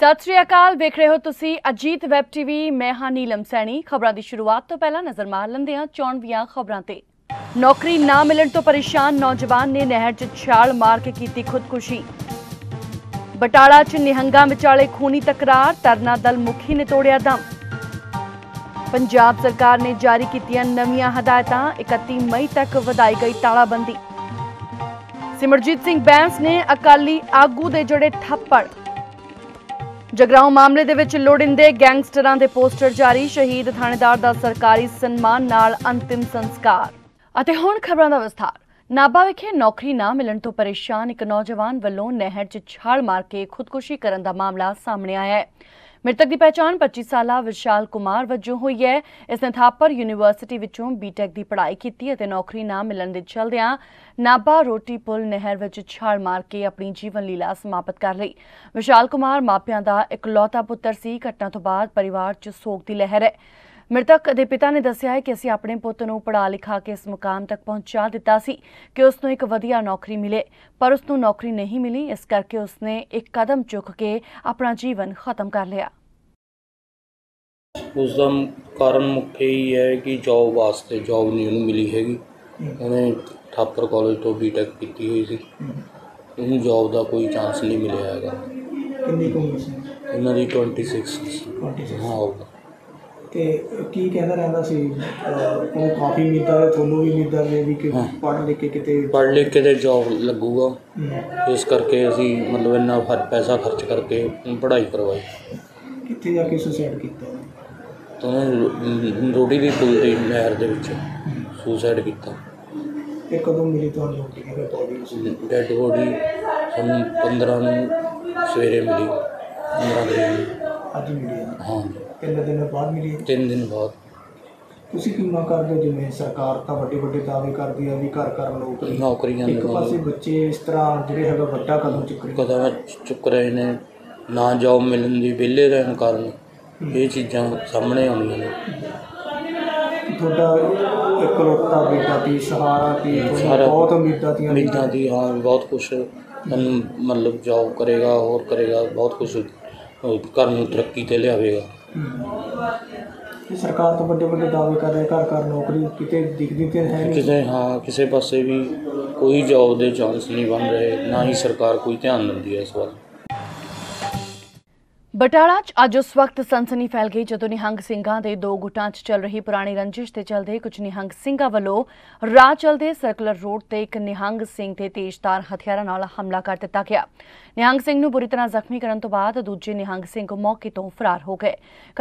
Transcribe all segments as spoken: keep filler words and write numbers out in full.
सत श्री अकाल वेख रहे हो तुसी अजीत वैब टीवी। मैं हाँ नीलम सैनी। खबरों की शुरुआत तो पहला नजर मार लेंदे हां चौणवीआं खबरों ते। नौकरी ना मिलण तो परेशान नौजवान ने नहर च छाल मार के कीती खुदकुशी। बटाला च निहंगा विचाले खूनी तकरार, तरना दल मुखी ने तोड़िया दम। पंजाब सरकार ने जारी कीतियां नवीआं हदायतां, इकत्ती मई तक वधाई गई तालाबंदी। सिमरजीत सिंह बैंस ने अकाली आगू दे जड़े थप्पड़। जगराओं मामले दे विच लोड़िंदे गैंगस्टरां दे पोस्टर जारी, शहीद थानेदार दा सरकारी सन्मान नाल अंतिम संस्कार। अते हुण खबरां दा विस्तार। नाभा विखे नौकरी ना मिलण तो परेशान एक नौजवान वल्लों नहर च छाल मार के खुदकुशी करन दा मामला सामने आया है। मृतक की पहचान पच्चीस साला विशाल कुमार वजों हुई है। इसने थापर यूनिवर्सिटी विचों बीटेक की पढ़ाई की और नौकरी ना मिलने के चलदियां नाभा रोटी पुल नहर विच छाल मार के अपनी जीवन लीला समाप्त कर लई। विशाल कुमार मापियां दा इकलौता पुत्र सी। घटना तो बाद परिवार च सोग की लहर है। मृतक के पिता ने दस्सिया है कि असीं अपने पुत नूं पढ़ा लिखा के इस मुकाम तक पहुंचा दिता सी कि उसनूं एक वधिया नौकरी मिले, पर उसनूं नौकरी नहीं मिली, इस करके उसने एक कदम चुक के अपना जीवन खत्म कर लिया। उसका कारण मुख्य ही है कि जॉब वास्ते जॉब नहीं उन्हें मिली हैगी। उन्हें थापर कॉलेज तो बी टैक की हुई थी, उन्हें जॉब का कोई चांस नहीं मिला हैगा। उन्होंने ट्वेंटी सिक्स हाँ होगा ਤੇ ਕੀ ਕਹਿੰਦਾ ਰਹਿੰਦਾ ਸੀ। ਉਹ ਕਾਫੀ ਮਿੱਤਰ ਹੈ, ਤੁਹਾਨੂੰ ਵੀ ਮਿੱਤਰ ਨੇ ਵੀ ਕਿ ਪੜ੍ਹ ਲਿਖ ਕੇ ਕਿਤੇ ਪੜ੍ਹ ਲਿਖ ਕੇ ਤੇ ਜੌਬ ਲੱਗੂਗਾ, ਇਸ ਕਰਕੇ ਅਸੀਂ ਮਤਲਬ ਇੰਨਾ ਪੈਸਾ ਖਰਚ ਕਰਕੇ ਪੜ੍ਹਾਈ ਕਰਵਾਈ। ਕਿੱਥੇ ਜਾ ਕੇ ਸੁਸਾਈਡ ਕੀਤਾ ਤੁਹਾਨੂੰ? ਰੋਟੀ ਦੀ ਪੁਲ ਦੀ ਨਹਿਰ ਦੇ ਵਿੱਚ ਸੁਸਾਈਡ ਕੀਤਾ। ਤੇ ਕਦੋਂ ਮਿਲੀ ਤੁਹਾਨੂੰ ਬੋਡੀ? ਡੈਡ ਬੋਡੀ ਸਾਨੂੰ ਪੰਦਰਾਂ ਨੂੰ ਸਵੇਰੇ ਮਿਲੀ, ਪੰਦਰਾਂ ਤਰੀਕ ਅੱਜ ਮਿਲੀ। ਹਾਂ तीन दिन बाद मिली। तीन दिन बाद ਤੁਸੀਂ ਕੀ ਮੰਗ ਕਰਦੇ ਹੋ? ਜਿਵੇਂ ਸਰਕਾਰ ਤਾਂ ਵੱਡੇ ਵੱਡੇ ਦਾਅਵੇ ਕਰਦੀ ਆ ਵੀ ਘਰ ਘਰ ਨੌਕਰੀ ਨੌਕਰੀਆਂ, ਇੱਕ ਪਾਸੇ ਬੱਚੇ ਇਸ ਤਰ੍ਹਾਂ ਜਿਹੜੇ ਹੈਗਾ ਵੱਡਾ ਕਦਮ ਚੁੱਕ ਕਦਮ ਚੁੱਕ ਰਹੇ ਨੇ, ਨਾ ਜੌਬ ਮਿਲਣ ਦੀ, ਵਿਹਲੇ ਰਹਿਣ ਕਾਰਨ ਇਹ ਚੀਜ਼ਾਂ ਸਾਹਮਣੇ ਆਉਂਦੀਆਂ ਨੇ। ਤੁਹਾਡਾ ਇਕਲੌਤਾ ਬੇਟਾ ਦੀ ਸਹਾਰਾ ਦੀ ਬਹੁਤ ਉਮੀਦਾਂ ਦੀਆਂ ਉਮੀਦਾਂ ਦੀ ਹਾਂ ਬਹੁਤ ਕੁਛ ਮਤਲਬ ਜੌਬ ਕਰੇਗਾ, ਹੋਰ ਕਰੇਗਾ, ਬਹੁਤ ਕੁਛ ਘਰ ਨੂੰ ਤਰੱਕੀ 'ਤੇ ਲਿਆਵੇਗਾ। सरकार तो बड़े बड़े दावे कर रही है, घर घर नौकरी कितने दिखती तो है किसी हाँ किसी पास भी कोई जॉब के चांस नहीं बन रहे, ना ही सरकार कोई ध्यान देती है इस बार। बटाला च अज उस वक्त सनसनी फैल गई जदों निहंग सिंघां दे दो गुटां च चल रही पुरानी रंजिश के चलते कुछ निहंग सिंघां वलों राह चलदे सर्कुलर रोड ते एक निहंग सिंह ते तेजधार हथियारां नाल हमला कर दिता गया। निहंग सिंह नूं बुरी तरह जख्मी करन तो बाद दूजे निहंग सिंह मौके तो फरार हो गए।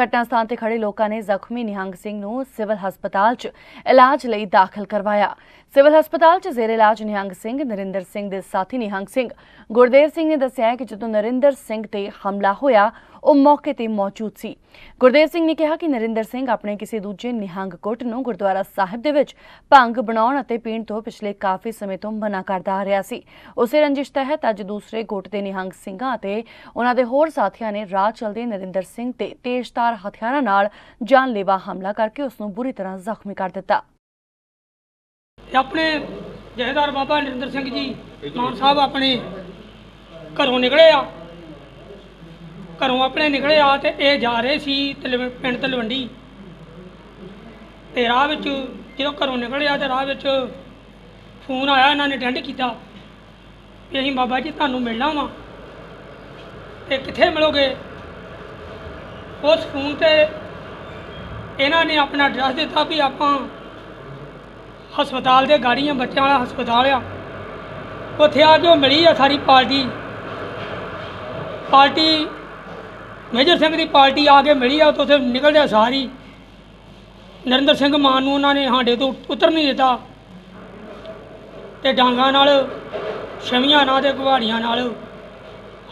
घटना स्थान ते खड़े लोकां ने जख्मी निहंग सिंह नूं सिविल हस्पताल च इलाज लई दाखिल करवाया। सिविल हस्पताल च जेरे इलाज निहंग सिंह नरिंदर सिंह दे साथी निहंग सिंह गुरदेव सिंह ने दस्सिया कि जदों नरिंदर सिंह ते हमला होया ਉਹ ਮੌਕੇ ਤੇ ਮੌਜੂਦ ਸੀ। ਗੁਰਦੇਵ ਸਿੰਘ ਨੇ ਕਿਹਾ ਕਿ ਨਰਿੰਦਰ ਸਿੰਘ ਆਪਣੇ ਕਿਸੇ ਦੂਜੇ ਨਿਹੰਗ ਗੁੱਟ ਨੂੰ ਗੁਰਦੁਆਰਾ ਸਾਹਿਬ ਦੇ ਵਿੱਚ ਭੰਗ ਬਣਾਉਣ ਅਤੇ ਪੀਣ ਤੋਂ ਪਿਛਲੇ ਕਾਫੀ ਸਮੇਂ ਤੋਂ ਮਨਾ ਕਰਦਾ ਆ ਰਿਹਾ ਸੀ। ਉਸੇ ਰੰਜਿਸ਼ ਤਹਿਤ ਅੱਜ ਦੂਸਰੇ ਗੁੱਟ ਦੇ ਨਿਹੰਗ ਸਿੰਘਾਂ ਅਤੇ ਉਹਨਾਂ ਦੇ ਹੋਰ ਸਾਥੀਆਂ ਨੇ ਰਾਹ ਚਲਦੇ ਨਰਿੰਦਰ ਸਿੰਘ ਤੇ ਤੇਜ਼ਧਾਰ ਹਥਿਆਰਾਂ ਨਾਲ ਜਾਨਲੇਵਾ ਹਮਲਾ ਕਰਕੇ ਉਸ ਨੂੰ ਬੁਰੀ ਤਰ੍ਹਾਂ ਜ਼ਖਮੀ ਕਰ ਦਿੱਤਾ। ਆਪਣੇ ਜਹੇਦਾਰ ਬਾਬਾ ਨਰਿੰਦਰ ਸਿੰਘ ਜੀ ਮਾਨ ਸਾਹਿਬ ਆਪਣੇ ਘਰੋਂ ਨਿਕਲੇ ਆ, ਘਰੋਂ ਆਪਣੇ ਨਿਕਲੇ ਆ ਤੇ ਇਹ ਜਾ ਰਹੇ ਸੀ ਤਲ ਪਿੰਡ ਤਲਵੰਡੀ। ਤੇ ਰਾਹ ਵਿੱਚ ਜਦੋਂ ਘਰੋਂ ਨਿਕਲੇ ਆ ਤੇ ਰਾਹ ਵਿੱਚ ਫੋਨ ਆਇਆ, ਇਹਨਾਂ ਨੇ ਅਟੈਂਡ ਕੀਤਾ ਵੀ ਅਸੀਂ ਬਾਬਾ ਜੀ ਤੁਹਾਨੂੰ ਮਿਲਣਾ ਵਾ ਤੇ ਕਿੱਥੇ ਮਿਲੋਗੇ। ਉਸ ਫੋਨ 'ਤੇ ਇਹਨਾਂ ਨੇ ਆਪਣਾ ਐਡਰੈਸ ਦਿੱਤਾ ਵੀ ਆਪਾਂ ਹਸਪਤਾਲ ਦੇ ਗਾੜੀਆਂ ਬੱਚਿਆਂ ਵਾਲਾ ਹਸਪਤਾਲ ਆ, ਉੱਥੇ ਆ ਕੇ ਉਹ ਮਿਲੀ ਆ ਸਾਰੀ ਪਾਰਟੀ। ਪਾਰਟੀ ਮੇਜਰ ਸਿੰਘ ਦੀ ਪਾਰਟੀ ਆ ਕੇ ਮਿਲੀ ਆ, ਉੱਥੇ ਨਿਕਲਦਿਆ ਸਾਰੀ ਨਰਿੰਦਰ ਸਿੰਘ ਮਾਨ ਨੂੰ ਉਹਨਾਂ ਨੇ ਹਾਂਡੇ ਤੋਂ ਉਤਰ ਨਹੀਂ ਦਿੱਤਾ ਤੇ ਡਾਂਗਾਂ ਨਾਲ ਛਵੀਆਂ ਨਾਲ ਤੇ ਗੁਹਾੜੀਆਂ ਨਾਲ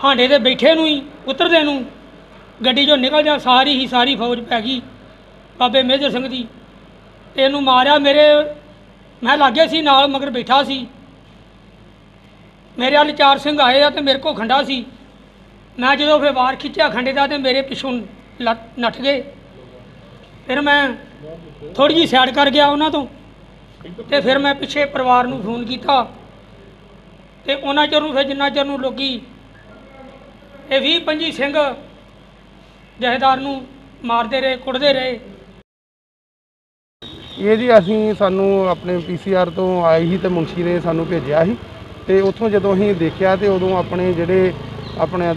ਹਾਂਡੇ ਦੇ ਬੈਠੇ ਨੂੰ ਹੀ ਉਤਰਦੇ ਨੂੰ ਗੱਡੀ 'ਚੋਂ ਨਿਕਲਦਿਆ ਸਾਰੀ ਹੀ ਸਾਰੀ ਫੌਜ ਪੈ ਗਈ ਬਾਬੇ ਮੇਜਰ ਸਿੰਘ ਦੀ ਤੇ ਇਹਨੂੰ ਮਾਰਿਆ। ਮੇਰੇ ਮੈਂ ਲਾਗੇ ਸੀ ਨਾਲ ਮਗਰ ਬੈਠਾ ਸੀ, ਮੇਰੇ ਵੱਲ ਚਾਰ ਸਿੰਘ ਆਏ ਆ ਤੇ ਮੇਰੇ ਕੋਲ ਖੰਡਾ ਸੀ। मैं जो फिर वार खिंचा खंडे का तो मेरे पिछों लत नट गए, फिर मैं थोड़ी जी सैड कर गया उन्होंने तो, तो फिर मैं पिछे परिवार को फोन किया तो उन्होंने चर फिर जिन्ना चर लोग भी पंजी सिंह जहेदार नूं मारते रहे कुटते रहे। ये जी असीं सानू अपने पी सी आर तो आए ही तो मुंशी ने सानू भेजिया ही ते उत्थों जदों असीं देखिया ते उदों अपने जिहड़े अपने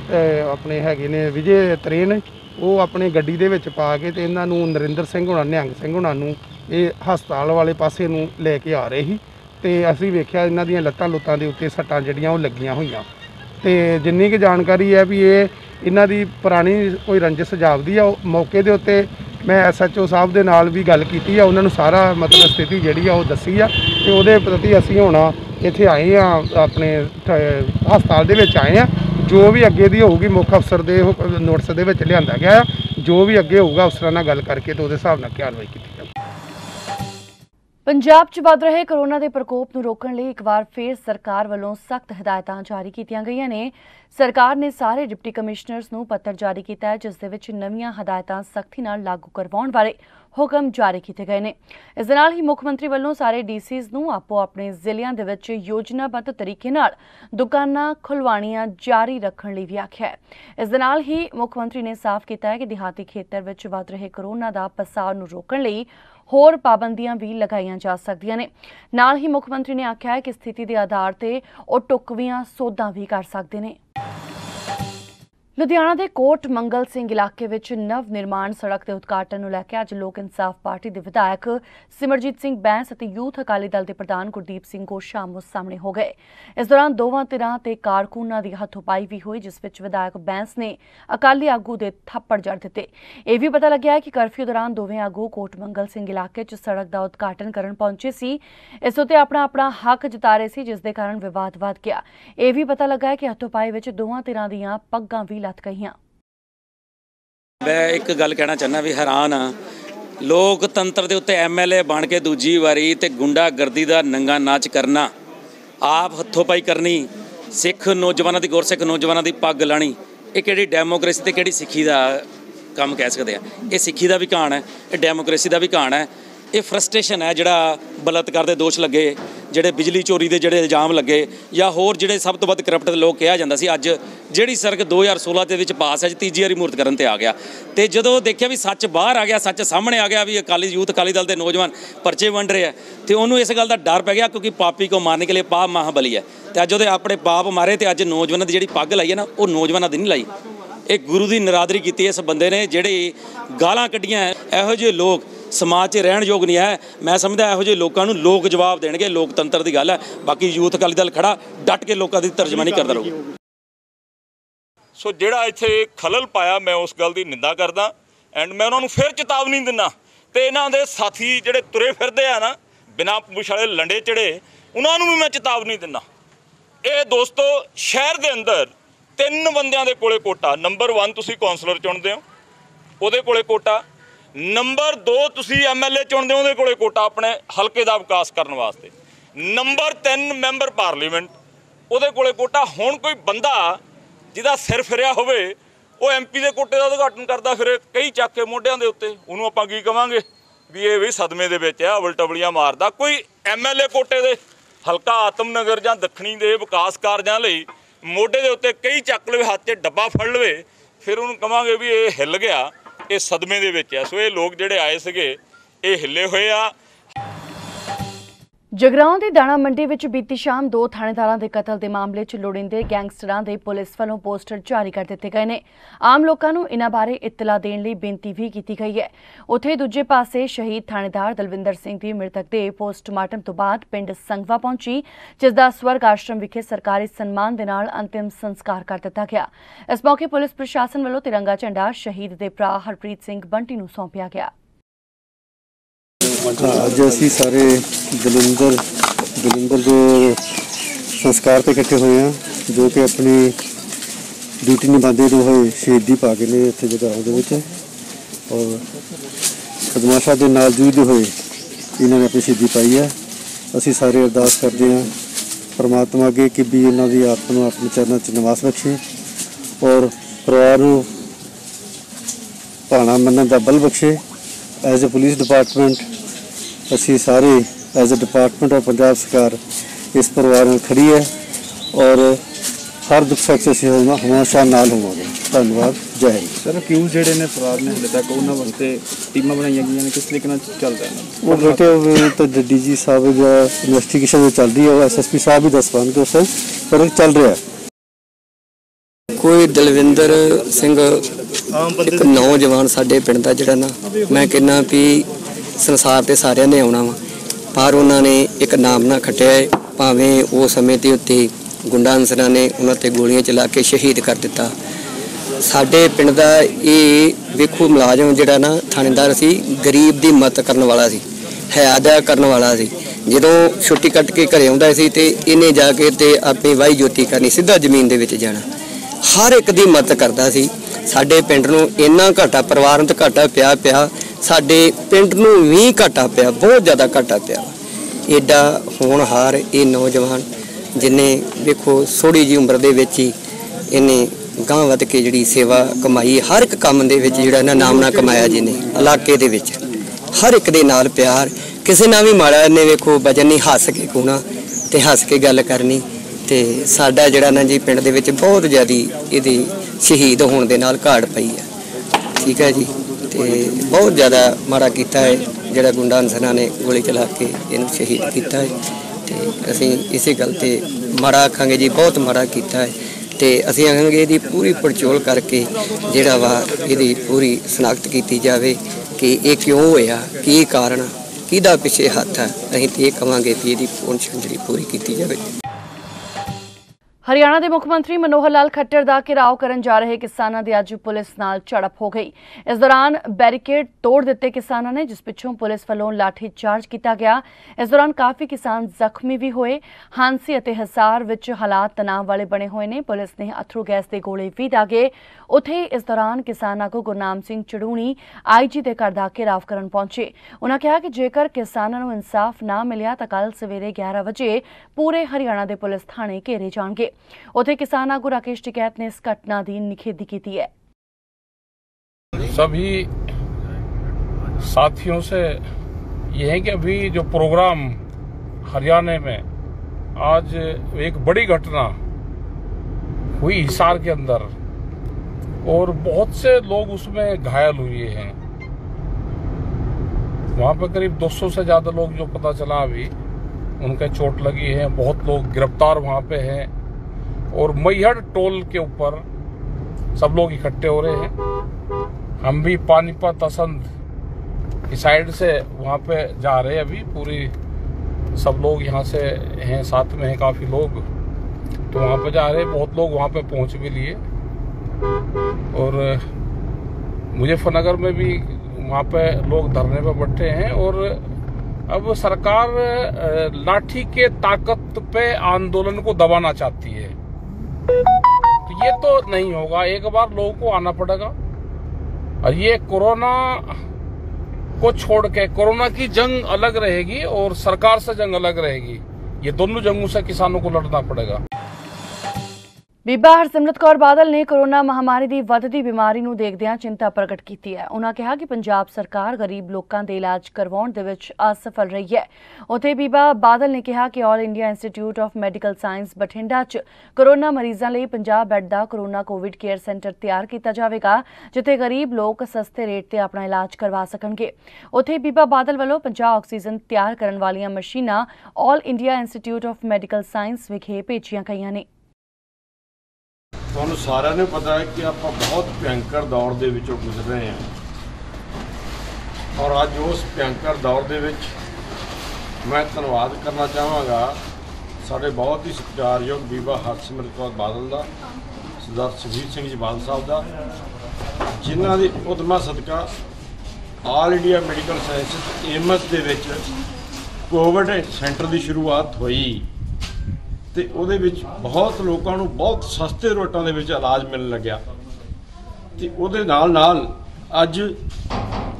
अपने हैगे ने विजय त्रेन वो अपने गड्डी दे विच पा के ते इन्हां नूं नरेंद्र सिंह होना निहंग सिंह होना नूं ये हस्पताल वाले पासे नूं लेके आ रहे ही ते असीं वेख्या इन्हां दीयां लत्तां लुत्तां दे उत्ते सट्टां जिहड़ियां ओह लग्गियां होईयां ते जिन्नी कि जानकारी है भी ये इन्हां दी पुरानी कोई रंजिश जापदी आ। मौके दे उत्ते मैं एस एच ओ साहब दे नाल भी गल कीती आ, उन्हां नूं सारा मतलब स्थिति जिहड़ी आ ओह दस्सी आ ते ओहदे प्रति असीं हुण इत्थे आए आ अपने हस्पताल दे विच आए आ। जो भी अगे दी होगी मुख अफसर दे नोटिस दे विच लिआंदा गया है, जो भी अगे होगा अफसरां नाल गल करके तो उहदे हिसाब नाल कार्रवाई कीती जाएगी। पंजाब च वध रहे कोरोना के प्रकोप नूं रोकण लई इक वार फिर सरकार वल्लों सख्त हिदायतां जारी कीतीआं गईआं ने। सरकार ने सारे डिप्टी कमिश्नरस नूं पत्र जारी कीता है जिस दे विच नवीआं हिदायतां सख्ती नाल लागू करवाउण बारे हुकम जारी किए गए हैं। इस दे नाल ही मुख्यमंत्री वल्लों सारे डीसीज़ नूं आपो अपने जिलिआं दे विच योजनाबद्ध तरीके नाल दुकानां खुलवाणियां जारी रखण लई भी आखिआ है। इस दे नाल ही मुख्यमंत्री ने साफ कीता है कि देहाती खेतर विच वध रहे कोरोना दा पसार नूं रोकण लई होर पाबंदियां भी लगाईआं जा सकदियां ने। नाल ही मुख्यमंत्री ने आखिआ है कि स्थिति दे आधार ते ओह टुकवियां सोधां भी कर सकदे ने। लुधियाना के कोट मंगल सिंह इलाके विच नव निर्माण सड़क के उद्घाटन नूं लैके अज लोक इंसाफ पार्टी के विधायक सिमरजीत सिंह बैंस अते यूथ अकाली दल के प्रधान गुरदीप सिंह कोश्यारी आमो सामने हो गए। इस दौरान दोवां धिरां ते कारकुनां दी हथोपाई भी हुई जिस विच विधायक बैंस ने अकाली आगू दे थप्पड़ जड़ दिते। यह भी पता लग्गिआ कि कर्फ्यू दौरान दोवें आगू कोट मंगल सिंह इलाके च सड़क का उद्घाटन करन पहुंचे सी। इस उत्ते अपना अपना हक जता रहे सी जिस दे कारण विवाद वध गया। यह भी पता लगा है कि हथोपाई विच दोवां धिरां दियां पग्गां भी मैं एक गल कहना चाहना भी हैरान हाँ लोकतंत्र के उत्ते एम एल ए बन के दूजी वारी तो गुंडागर्दी का नंगा नाच करना, आप हथोपाई करनी, सिख नौजवानों की गुरसिख नौजवानों की पग लानी, ये कि डेमोक्रेसी तो कि सिक्खी का काम कह सकते हैं। ये सिक्खी का भी घाण है, ये डेमोक्रेसी का भी घाण है, ये फ्रस्ट्रेशन है जिहड़ा बलात्कार के दोष लगे, ਜਿਹੜੇ ਬਿਜਲੀ ਚੋਰੀ ਦੇ ਜਿਹੜੇ ਇਲਜ਼ਾਮ ਲੱਗੇ ਜਾਂ ਹੋਰ ਜਿਹੜੇ ਸਭ ਤੋਂ ਵੱਧ ਕਰਪਟ ਲੋਕ ਕਿਹਾ ਜਾਂਦਾ ਸੀ। ਅੱਜ ਜਿਹੜੀ ਸੜਕ ਦੋ ਹਜ਼ਾਰ ਸੋਲਾਂ ਦੇ ਵਿੱਚ ਪਾਸ ਹੈ ਤੀਜੀ ਵਾਰੀ ਮੂਰਤ ਕਰਨ ਤੇ ਆ ਗਿਆ ਤੇ ਜਦੋਂ ਦੇਖਿਆ ਵੀ ਸੱਚ ਬਾਹਰ ਆ ਗਿਆ, ਸੱਚ ਸਾਹਮਣੇ ਆ ਗਿਆ ਵੀ ਅਕਾਲੀ ਯੂਥ ਅਕਾਲੀ ਦਲ ਦੇ ਨੌਜਵਾਨ ਪਰਚੇ ਵੰਡ ਰਹੇ ਆ ਤੇ ਉਹਨੂੰ ਇਸ ਗੱਲ ਦਾ ਡਰ ਪੈ ਗਿਆ ਕਿਉਂਕਿ ਪਾਪੀ ਕੋ ਮਾਰਨੇ ਕੇ ਲਈ ਪਾਪ ਮਹਾਬਲੀ ਹੈ ਤੇ ਅੱਜ ਉਹਦੇ ਆਪਣੇ ਪਾਪ ਮਾਰੇ ਤੇ ਅੱਜ ਨੌਜਵਾਨਾਂ ਦੀ ਜਿਹੜੀ ਪੱਗ ਲਾਈ ਹੈ ਨਾ ਉਹ ਨੌਜਵਾਨਾਂ ਦੀ ਨਹੀਂ ਲਾਈ, ਇਹ ਗੁਰੂ ਦੀ ਨਰਾਦਰੀ ਕੀਤੀ ਇਸ ਬੰਦੇ ਨੇ ਜਿਹੜੇ ਗਾਲਾਂ ਕੱਢੀਆਂ। ਇਹੋ ਜਿਹੇ ਲੋਕ समाज से रहने योग नहीं है। मैं समझदा इहो जे लोकां नूं लोक जवाब देणगे, लोकतंत्र की गल है। बाकी यूथ अकाली दल खड़ा डट के लोगों की तर्जमानी करता रहूगा। सो जिहड़ा इत्थे खलल पाया मैं उस गल की निंदा करदा एंड मैं उन्होंने फिर चेतावनी दिना ते इन्हां दे साथी जिहड़े तुरे फिरदे आ ना बिना पूछ वाले लंडे चढ़े उन्होंने भी मैं चेतावनी दिना। ये दोस्तों शहर के अंदर तीन बंदियां दे कोले कोटा, नंबर वन तुसीं कौंसलर चुनदे हो उहदे कोले कोटा, नंबर दो तुसी एम एल ए चुनते हो उहदे कोले कोटा अपने हल्के का विकास करने वास्ते, नंबर तीन मैंबर पार्लीमेंट उहदे कोले कोटा। हुण कोई बंदा जिहदा सिर फिरिया होवे वो एम पी के कोटे का उद्घाटन करता फिरे कई चक के मोढियां दे उत्ते उहनूं आपां की कहांगे भी ये भी सदमे दे विच आ, अवल टवलियां मारदा। कोई एम एल ए कोटे दे हल्का आत्मनगर जां दक्षिणी दे विकास कार्जां लई मोढे दे उत्ते कई चक लवे, हत्थ 'च डब्बा फड़ लवे, फिर उहनूं कहांगे भी ये हिल गया, ये सदमे दे विच है। सो ये लोग जिहड़े आए सीगे ये हिले होए आ। जगराओं की दाणा मंडी विच बीती शाम दो थाणेदारां दे कतल के मामले च लोड़ींदे गैंगस्टरां दे पुलिस वल्लों पोस्टर जारी कर दिते गए ने। आम लोकां नूं इन्हां बारे इतला देण लई बेनती भी कीती गई है। उत्थे दूजे पासे शहीद थाणेदार दलविंदर सिंह दी मृतक दे पोस्टमार्टम तो बाद पिंड संघवा पहुंची जिसका स्वर्ग आश्रम विखे सरकारी सन्मान दे नाल अंतिम संस्कार कर दिता गया। इस मौके पुलिस प्रशासन वल्लों तिरंगा झंडा शहीद दे भरा हरप्रीत सिंह बंटी नूं सौंपिया गया। अज असी सारे दलिंदर दलिंदर के संस्कार पर इकट्ठे हुए हैं जो कि अपनी ड्यूटी निभाते हुए शहीदी पा गए ने इतने जगराओं के और बदमाशा के नाल जूझते हुए इन्होंने अपनी शहीदी पाई है। असी सारे अरदास करते हैं परमात्मा अगे कि भी इन्हों की आत्मा अपने चरणों में निवास बख्शे और परिवार को भाना मनन का बल बख्शे। एज ए पुलिस डिपार्टमेंट असी सारे एज ए डिपार्टमेंट और पंजाब सरकार इस परिवार में खड़ी है और हर दुख सक्सेस योजना हमेशा नाल होवे। धन्यवाद, जय हिंद। सर क्यों जेडे ने सरकार ने हले तक उन्हां वास्ते टीमां बनाईयां गईयां ने किस तरीके नाल चल रहा है? वो बेटे तो डीजी साहब दा इन्वेस्टिगेशन चल रही है, एसएसपी साहब भी दस पांदे सर पर चल रहा है। कोई दलविंदर सिंह एक नौजवान साडे पिंड दा जेड़ा ना मैं कहना भी संसार ते सारियां ने आउणा वा, पर उन्हां ने एक नाम ना खटिया है। भावें उस समय के उत्ते गुंडा अंसरां ने उन्होंने गोलियां चला के शहीद कर दिता। साडे पिंड दा इह वेखो मुलाजम जिहड़ा ना थानेदार सी, गरीब की मदद करने वाला सी, हयादा करने वाला सी। जदों छुट्टी कट के घरे आउंदा सी ते इहने जाके ते अपनी वाही जोती करनी, सीधा जमीन दे विच जाना, हर एक की मदद करता सी। साडे पिंड नूं इन्ना घाटा, परिवार नूं घाटा पिया पिया, साडे पिंड नूं भी घाटा पिया, बहुत ज़्यादा घाटा पिया। एडा होनहार ये नौजवान जिन्हें देखो थोड़ी जी उम्र दे विच ही इन्हें गांह वध के जिहड़ी सेवा कमाई, हर एक काम दे विच जिहड़ा इन्हां नामना कमाया, जिन्हें इलाके दे विच हर एक दे नाल प्यार, किसी ना भी माड़ा इन्हें वेखो वजन नहीं, हस के कोना ते हस के गल करनी। ते साडा जिहड़ा ना जी पिंड दे विच बहुत ज़्यादा इहदी शहीद होण दे नाल घाट पई है, ठीक है जी। तो बहुत ज़्यादा माड़ा किया है जोड़ा गुंडा अंसरां ने गोली चला के इन्हू शहीद किया है। तो असी इस गल ते माड़ा आखांगे जी, बहुत माड़ा किया है। तो असी आखांगे ये पूरी पड़चोल करके जोड़ा वा ये पूरी शनाख्त की जाए कि ये क्यों होया, की कारण, किदा पिछे हथ है। असीं ते कहांगे कि ये पूंछ जी पूरी की जाए। हरियाणा के मुख्यमंत्री मनोहर लाल खट्टर का घिराव करन जा रहे किसानों की अज पुलिस नाल झड़प हो गई। इस दौरान बैरीकेड तोड़ दिते किसानों ने, जिस पिछों पुलिस वालों लाठीचार्ज किया गया। इस दौरान काफ़ी किसान जख्मी भी होए। हांसी अते हिसार विच हालात तनाव वाले बने हुए हैं। पुलिस ने अथरू गैस के गोले भी दागे। उत्थे इस दौरान किसान आगू गुरनाम सिंह चडूनी आई जी के घर का घिराव करन पहुंचे। उन्होंने कहा कि जेकर किसानों को इंसाफ ना मिलिया तो कल सवेरे ग्यारह बजे पूरे हरियाणा के पुलिस थाने घेरे जाएंगे। उधर किसान आगू राकेश टिकैत ने इस घटना की निखेधी की है। सभी साथियों से यह है कि अभी जो प्रोग्राम हरियाणा में आज एक बड़ी घटना हुई हिसार के अंदर, और बहुत से लोग उसमें घायल हुए हैं। वहां पर करीब दो सौ से ज्यादा लोग, जो पता चला अभी, उनके चोट लगी है। बहुत लोग गिरफ्तार वहां पे हैं, और मैहर टोल के ऊपर सब लोग इकट्ठे हो रहे हैं। हम भी पानीपत असंध की साइड से वहाँ पे जा रहे हैं। अभी पूरी सब लोग यहाँ से हैं, साथ में हैं काफ़ी लोग, तो वहाँ पे जा रहे हैं। बहुत लोग वहाँ पे पहुँच भी लिए, और मुजफ्फरनगर में भी वहाँ पे लोग धरने पे बैठे हैं। और अब सरकार लाठी के ताकत पे आंदोलन को दबाना चाहती है, तो ये तो नहीं होगा। एक बार लोगों को आना पड़ेगा, और ये कोरोना को छोड़ के, कोरोना की जंग अलग रहेगी और सरकार से जंग अलग रहेगी, ये दोनों जंगों से किसानों को लड़ना पड़ेगा। ਬੀਬਾ ਹਰਸਿਮਰਤ ਕੌਰ ਬਾਦਲ ਨੇ ਕੋਰੋਨਾ ਮਹਾਮਾਰੀ ਦੀ ਵੱਧਦੀ ਬਿਮਾਰੀ ਨੂੰ ਦੇਖਦਿਆਂ ਚਿੰਤਾ ਪ੍ਰਗਟ ਕੀਤੀ ਹੈ। ਉਹਨਾਂ ਕਿਹਾ ਕਿ ਪੰਜਾਬ ਸਰਕਾਰ ਗਰੀਬ ਲੋਕਾਂ ਦੇ ਇਲਾਜ ਕਰਵਾਉਣ ਦੇ ਵਿੱਚ ਅਸਫਲ ਰਹੀ ਹੈ। ਉੱਥੇ ਬੀਬਾ ਬਾਦਲ ਨੇ ਕਿਹਾ ਕਿ all India institute of medical science Bathinda 'ਚ ਕੋਰੋਨਾ ਮਰੀਜ਼ਾਂ ਲਈ ਪੰਜਾਹ ਬੈੱਡ ਦਾ ਕੋਰੋਨਾ ਕੋਵਿਡ ਕੇਅਰ ਸੈਂਟਰ ਤਿਆਰ ਕੀਤਾ ਜਾਵੇਗਾ, ਜਿੱਥੇ ਗਰੀਬ ਲੋਕ ਸਸਤੇ ਰੇਟ ਤੇ ਆਪਣਾ ਇਲਾਜ ਕਰਵਾ ਸਕਣਗੇ। ਉੱਥੇ ਬੀਬਾ ਬਾਦਲ ਵੱਲੋਂ ਪੰਜਾਹ ਆਕਸੀਜਨ ਤਿਆਰ ਕਰਨ ਵਾਲੀਆਂ ਮਸ਼ੀਨਾਂ all India institute of medical science ਵਿਖੇ ਭੇਜੀਆਂ ਗਈਆਂ ਨੇ। ਤੁਹਾਨੂੰ ਸਾਰਿਆਂ ਨੂੰ ਪਤਾ ਹੈ ਕਿ ਆਪਾਂ ਬਹੁਤ ਭਿਆਨਕ ਦੌਰ ਦੇ ਵਿੱਚੋਂ ਗੁਜ਼ਰ ਰਹੇ ਹਾਂ, ਔਰ ਅੱਜ ਉਸ ਭਿਆਨਕ ਦੌਰ ਦੇ ਵਿੱਚ ਮੈਂ ਧੰਨਵਾਦ ਕਰਨਾ ਚਾਹਾਂਗਾ ਸਾਡੇ ਬਹੁਤ ਹੀ ਸਤਿਕਾਰਯੋਗ ਬੀਬਾ ਹਰਸਿਮਰਤ ਕੌਰ ਬਾਦਲ ਦਾ, ਸਰਦਾਰ ਸੁਖਬੀਰ ਸਿੰਘ ਜੀ ਬਾਦਲ ਸਾਹਿਬ ਦਾ, ਜਿਨ੍ਹਾਂ ਦੀ ਉਦਮਾਂ ਸਦਕਾ all India medical sciences AIIMS ਦੇ ਵਿੱਚ ਕੋਵਿਡ ਸੈਂਟਰ ਦੀ ਸ਼ੁਰੂਆਤ ਹੋਈ, ਤੇ ਉਹਦੇ ਵਿੱਚ ਬਹੁਤ ਲੋਕਾਂ ਨੂੰ ਬਹੁਤ ਸਸਤੇ ਰੇਟਾਂ ਦੇ ਵਿੱਚ ਇਲਾਜ ਮਿਲਣ ਲੱਗਿਆ। ਤੇ ਉਹਦੇ ਨਾਲ ਨਾਲ ਅੱਜ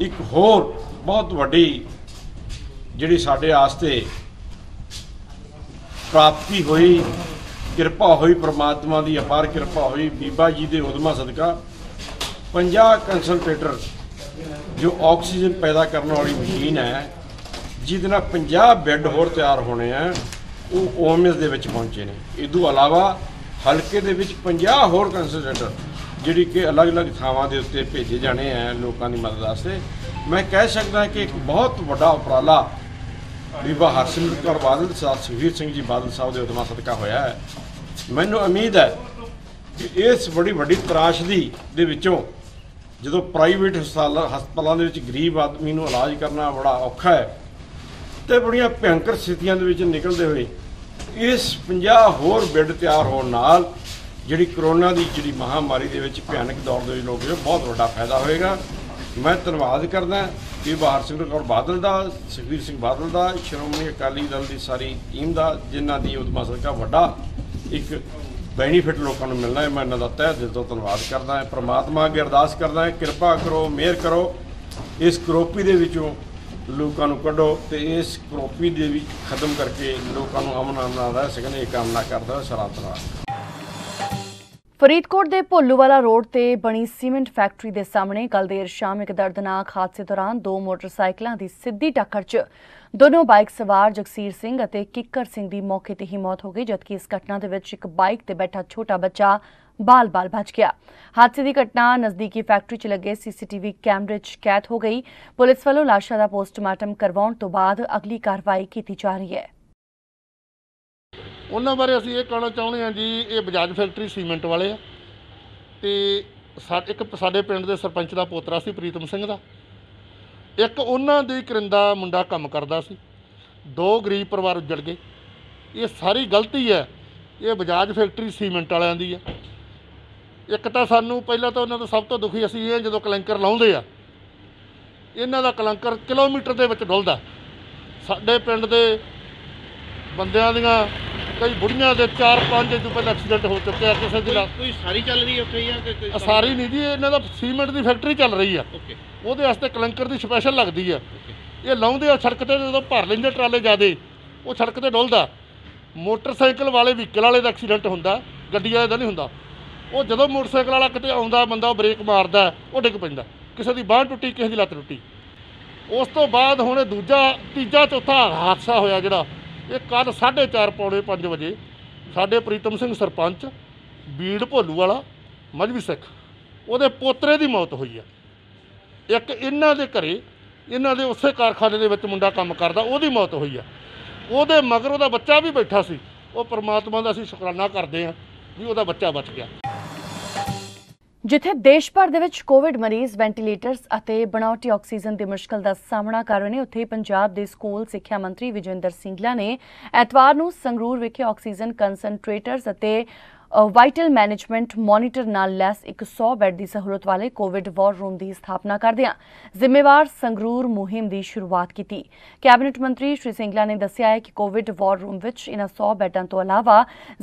ਇੱਕ ਹੋਰ ਬਹੁਤ ਵੱਡੀ ਜਿਹੜੀ ਸਾਡੇ ਆਸਤੇ ਪ੍ਰਾਪਤੀ ਹੋਈ, ਕਿਰਪਾ ਹੋਈ, ਪ੍ਰਮਾਤਮਾ ਦੀ ਅਪਾਰ ਕਿਰਪਾ ਹੋਈ। ਬੀਬਾ ਜੀ ਦੇ ਉਦਮਾਂ ਸਦਕਾ ਪੰਜਾਹ ਕੰਸਲਟੇਟਰ, ਜੋ ਆਕਸੀਜਨ ਪੈਦਾ ਕਰਨ ਵਾਲੀ ਮਸ਼ੀਨ ਹੈ, ਜਿਹਦੇ ਨਾਲ ਪੰਜਾਹ ਬੈੱਡ ਹੋਰ ਤਿਆਰ ਹੋਣੇ ਆ, ਉਹ ਓਮਸ ਦੇ ਵਿੱਚ ਪਹੁੰਚੇ ਨੇ। ਇਹ ਤੋਂ ਇਲਾਵਾ हल्के दे विच पचास होर कंसलटेंट जिहड़ी कि अलग अलग थावां दे उत्ते भेजे जाने हैं लोगों की मदद वास्ते। मैं कह सकदा कि एक बहुत वड्डा उपराला बीबा हरसिमरत कौर बादल साहब सुखबीर सिंह जी बादल साहब के उदमां सदका होया है। मैनूं उम्मीद है कि इस बड़ी वड्डी त्रासदी दे विचों जो प्राइवेट हस्पताल हस्पतालों के गरीब आदमी को इलाज करना बड़ा औखा है तो बड़िया भयंकर स्थितियों के निकलते हुए इस पचास होर बेड तैयार होने करोना की जी महामारी के भयानक दौर के लोग बहुत बड़ा फायदा होएगा। मैं धन्यवाद करदा बीबा हरसिमरत कौर बादल का, सुखबीर सिंह बादल का, श्रोमणी अकाली दल की सारी टीम का, जिन्हों की उदमा सदका वड्डा एक बेनीफिट लोगों को मिलना है। मैं इन्हों का तह दिल तो धन्यवाद करदा, परमात्मा अगे अरदास करदा है किरपा करो, मेहर करो, इस करौपी के विचों लोगों को कढो तो इस करौपी के भी खत्म करके लोगों को अमन अमन रह सकन, ये कामना करदा सारा धन्यवाद। फरीदकोट के भोलूवाला रोड से बनी सीमेंट फैक्ट्री के सामने कल देर शाम एक दर्दनाक हादसे दौरान दो मोटरसाइकिलों की सीधी टक्कर च दोनों बाइक सवार जगसीर सिंह और किकर सिंह की मौके पर ही मौत हो गई, जबकि इस घटना के विच एक बाइक पर बैठा छोटा बच्चा बाल बाल बच गया। हादसे की घटना नजदीकी फैक्ट्री च लगे सीसीटीवी कैमरे च कैद हो गई। पुलिस वालों लाशा का पोस्टमार्टम करवाउण तो बाद अगली कार्रवाई की जा रही है। उन्होंने बारे असी ये कहना चाहते हैं जी, ये बजाज फैक्ट्री सीमेंट वाले है तो सा एक साढ़े पिंड के सरपंच का पोतरा सी प्रीतम सिंह का, एक उन्होंने करिंदा मुंडा काम करता सी, दो गरीब परिवार उजड़ गए। ये सारी गलती है ये बजाज फैक्ट्री सीमेंट वालों की है। एक तो सानू पहला तो उन्होंने सब तो दुखी असी ये जो कलंकर लाते हैं, इन्हों का कलंकर किलोमीटर के डुलदा, साढ़े पिंड के बंदियां दियां कई बुढ़िया के चार पाँच दिन पहले एक्सीडेंट हो चुके हैं। किसी जिला कोई सारी चल रही है उसे सारी नहीं जी, इन्हों का सीमेंट की फैक्ट्री चल रही है वो कलंकर की स्पैशल लगती है। ये लाँदे सड़क से जो भर लेंगे ट्राले ज्यादा वो सड़क से डुलदा, मोटरसाइकिल वाले व्हीकल वाले का एक्सीडेंट होंदा, गड्डियां दा नहीं होंदा। वो जो मोटरसाइकिल वाला कितने आउंदा बंदा ब्रेक मारदा वो डिग पैंदा, किसी की बांह टुटी, किसी की लत्त टुटी। उस तो बाद हुण दूजा तीजा चौथा हादसा होया जिहड़ा ये कल साढ़े चार पौने पाँच बजे साढ़े प्रीतम सिंह सरपंच बीड़ भोलू वाला मजहबी सिख वो पोतरे की मौत हुई है। एक इन्हों के घरें इन्हों के उस कारखाने के मुंडा काम करता वो मौत हुई है, वो मगर वो बच्चा भी बैठा सी। वो परमात्मा का असीं शुकराना करते हैं भी वो बच्चा बच गया। जिथे देश भर दे विच कोविड मरीज वेंटीलेटर्स अते बनावटी ऑक्सीजन की मुश्किल का सामना कर रहे हैं, उत्थे पंजाब के स्कूल सिक्ख्या मंत्री विजेंद्र सिंगला ने एतवार नूं संगरूर विखे ऑक्सीजन कंसनट्रेटर्स अते वाइटल मैनेजमेंट मॉनीटर नाल लैस एक सौ बैड की सहूलत वाले कोविड वॉर रूम की स्थापना करदियां जिम्मेवार संगरूर मुहिम की शुरुआत की। कैबिनेट मंत्री श्री सिंगला ने दस्सिया है कि कोविड वॉर रूम विच इन्हां सौ बैडां तो अलावा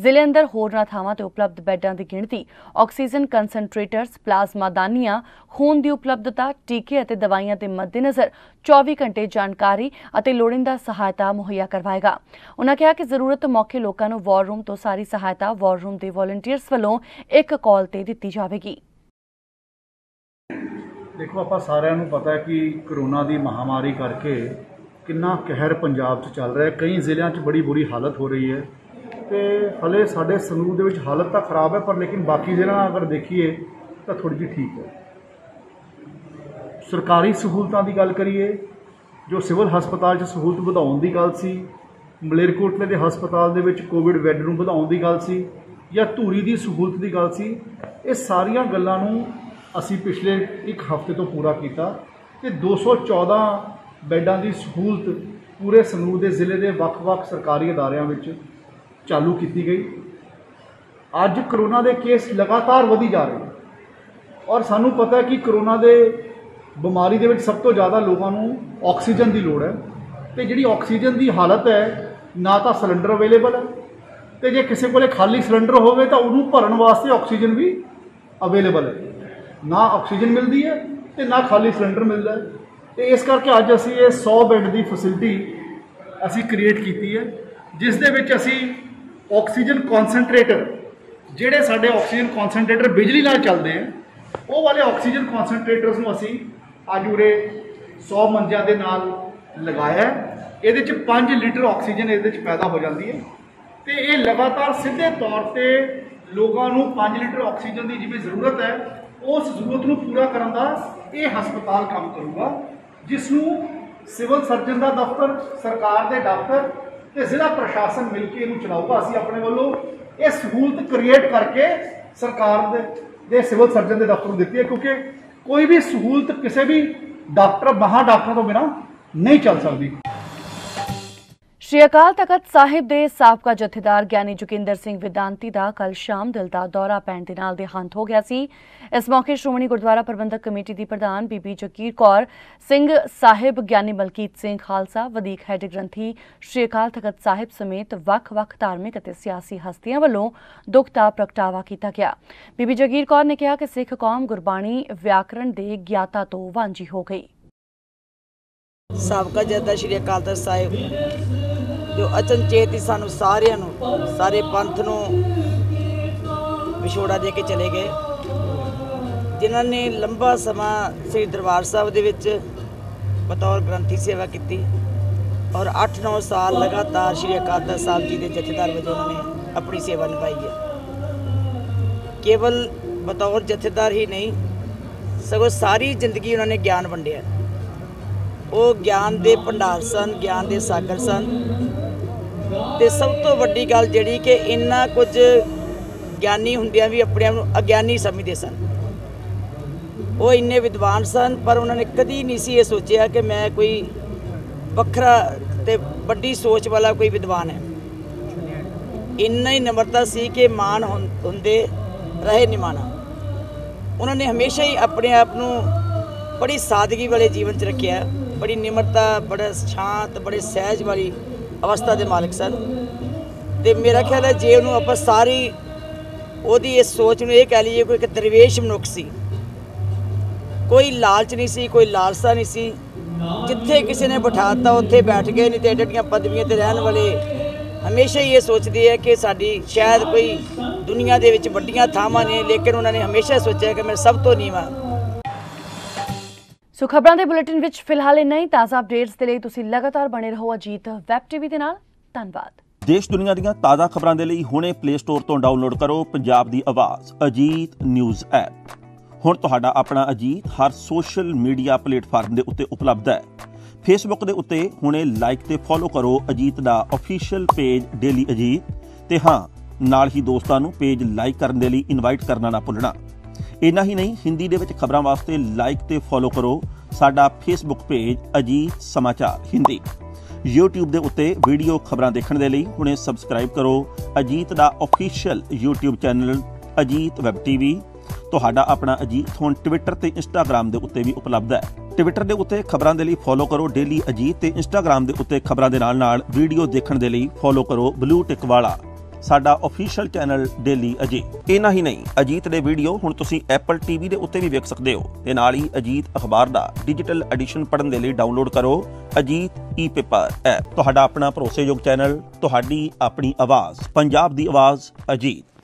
जिले अंदर होरना थावां ते उपलब्ध बैडां की गिणती, ऑक्सीजन कंसनट्रेटर्स, प्लाज्मा दानियां, खून की उपलब्धता, टीके अते दवाइयां के मद्देनज़र चौबीस घंटे जानकारी अते लोड़ींदा सहायता मुहैया करवाएगा। उन्होंने कहा कि जरूरत मौके लोगों को वॉर रूम तो सारी सहायता वॉर रूम के वॉलंटियर्स वालों एक कॉल ते दिती जाएगी। देखो आपां सारिआं नूं पता है कि कोरोना की महामारी करके कितना कहर पंजाब च चल रहा है, कई जिलों च बड़ी बुरी हालत हो रही है तो हले साडे संगरूर दे विच हालत तां खराब है पर लेकिन बाकी जिलों अगर देखिए तो थोड़ी जी ठीक है। सरकारी सहूलतों की गल करिए जो सिविल हस्पताल सहूलत बढ़ाने की गल सी, मलेरकोटले के हस्पताल कोविड बैड नूं बढ़ाने की गल सी या धूरी की सहूलत की गल सी, ये सारिया गलों नूं असी पिछले एक हफ्ते तो पूरा किया कि दो सौ चौदह बैडा की सहूलत पूरे संगरूर के जिले के वख-वख सरकारी अदारियां विच चालू की गई। अज करोना के केस लगातार वधी जा रहे हैं और सानू पता है कि करोना के बीमारी के सब तो ज़्यादा लोगों को ऑक्सीजन की लौड़ है तो जी ऑक्सीजन की हालत है ना तो सिलेंडर अवेलेबल है तो जे किसी को खाली सिलेंडर हो भरन वास्ते ऑक्सीजन भी अवेलेबल है, ना ऑक्सीजन मिलती है तो ना खाली सिलेंडर मिलता है। तो इस करके अज असी ये सौ बैड की फैसिलिटी असी क्रिएट की है जिस दे विच असी ऑक्सीजन कॉन्सनट्रेटर जिहड़े साडे ऑक्सीजन कॉन्सनट्रेटर बिजली नाल चलदे हैं वो वाले ऑक्सीजन कॉन्सनट्रेटर्स नूं असी अज उरे सौ मंजिया के नाल लगाया, ये पाँच लीटर ऑक्सीजन ये पैदा हो जाती है तो ये लगातार सीधे तौर पर लोगों को पाँच लीटर ऑक्सीजन की जिमें जरूरत है उस जरूरत को पूरा करने का यह हस्पताल काम करेगा, जिसनों सिविल सर्जन का दफ्तर, सरकार के डॉक्टर तो जिला प्रशासन मिलकर इनू चलाऊगा। असी अपने वालों ये सहूलत क्रिएट करके सरकार दे, दे सिविल सर्जन के दफ्तर दी है, क्योंकि कोई भी सहूलत किसी भी डॉक्टर बाहर डॉक्टर तो बिना नहीं चल सकती। श्री अकाल तख्त साहिब के साबका जथेदार ज्ञानी जोगिंदर सिंह वेदांती का कल शाम दिल का दौरा पैण दे नाल देहांत हो गया सी। इस मौके श्रोमणी गुरुद्वारा प्रबंधक कमेटी की प्रधान बीबी जगीर कौर सिंह साहिब, ज्ञानी मलकीत सिंह खालसा, वधीक हैड ग्रंथी श्री अकाल तख्त साहिब समेत वख-वख धार्मिक और सियासी हस्तियों वालों दुख का प्रगटावा किया गया। बीबी जगीर कौर ने कहा कि सिख कौम गुरबाणी व्याकरण के ज्ञाता तो वांझी हो गई। साबका जथा श्री अकाल तख्त साहिब जो अचनचेत ही सानू सारियां नू सारे पंथ नू विछोड़ा दे के चले गए, जिन्होंने लंबा समा श्री दरबार साहब दे विच बतौर ग्रंथी सेवा की और अठ नौ साल लगातार श्री अकाल तख्त साहब जी के जथेदार वजों उन्होंने अपनी सेवा निभाई है। केवल बतौर जथेदार ही नहीं सगों सारी जिंदगी उन्होंने ज्ञान वंडिया। वो ज्ञान के भंडार सन, ज्ञान के सागर सन। तो सब तो वड्डी गल जी कि इन्ना कुछ ज्ञानी हुंदियां भी अपने आप अज्ञानी समझते सन। वो इन्ने विद्वान सन पर उन्होंने कभी नहीं सी ये सोचा कि मैं कोई वखरा ते वड्डी सोच वाला कोई विद्वान है। इन्ना ही नम्रता सी कि मान हुंदे रहे नहीं माना। उन्होंने हमेशा ही अपने आप को बड़ी सादगी वाले जीवन च रखिया, बड़ी निम्रता, बड़ा शांत, बड़े सहज वाली अवस्था के मालिक सन। तो मेरा ख्याल है जे उन्होंने आप सारी वोदी इस सोच में यह कह लीए कोई एक दरवेश मनुख सी, कोई लालच नहीं सी, कोई लालसा नहीं सी। जिथे किसी ने बिठाता उत्थे बैठ गए, नहीं तो एड्डी एड्डियां पदवियां ते रहन वाले हमेशा ही ये सोचते है कि साडी शायद कोई दुनिया दे विच वड्डियां थावां ने, लेकिन उन्होंने हमेशा सोचा कि मैं सब तो नीवां। सो खबरों के बुलेटिन विच फिलहाल इन्ना ही। ताज़ा अपडेट्स के लिए तुसी लगातार बने रहो अजीत वैब टीवी के नाल। धन्नवाद। देश दुनिया दीयां ताज़ा खबरों के लिए हुणे प्ले स्टोर तो डाउनलोड करो पंजाब दी आवाज़ अजीत न्यूज़ ऐप। हुण तुहाडा अपना अजीत हर सोशल मीडिया प्लेटफार्म के उत्ते उपलब्ध है। फेसबुक के उत्ते हुणे लाइक ते फॉलो करो अजीत दा ऑफिशियल पेज डेली अजीत ते। हाँ, नाल ही दोस्तां नूं पेज लाइक करन दे लई इनवाइट करना ना भुलना। इन्ना ही नहीं, हिंदी दे विच खबरां वास्ते लाइक ते फॉलो करो साडा फेसबुक पेज अजीत समाचार हिंदी। यूट्यूब दे उत्ते वीडियो खबरां देखण दे लई हुणे सबसक्राइब करो अजीत दा official YouTube channel Ajit web TV. तुहाडा अपना अजीत हुण ट्विटर ते इंस्टाग्राम दे उत्ते भी उपलब्ध है। ट्विटर दे उत्ते खबरां दे लई फॉलो करो डेली अजीत ते इंस्टाग्राम दे उत्ते खबरां दे नाल नाल वीडियो देखण दे लई फॉलो करो ब्लू टिक वाला साडा ऑफिशियल चैनल डेली अजीत। इन्ना ही नहीं, अजीत दे वीडियो हुण तुसी एप्पल टीवी दे उत्ते भी देख सकदे हो ते नाल ही अजीत अखबार दा डिजिटल एडिशन पढ़न दे लई डाउनलोड करो अजीत ई पेपर ऐप। तुहाडा अपना भरोसेयोग चैनल, तुहाडी अपनी आवाज़, पंजाब दी आवाज़ अजीत।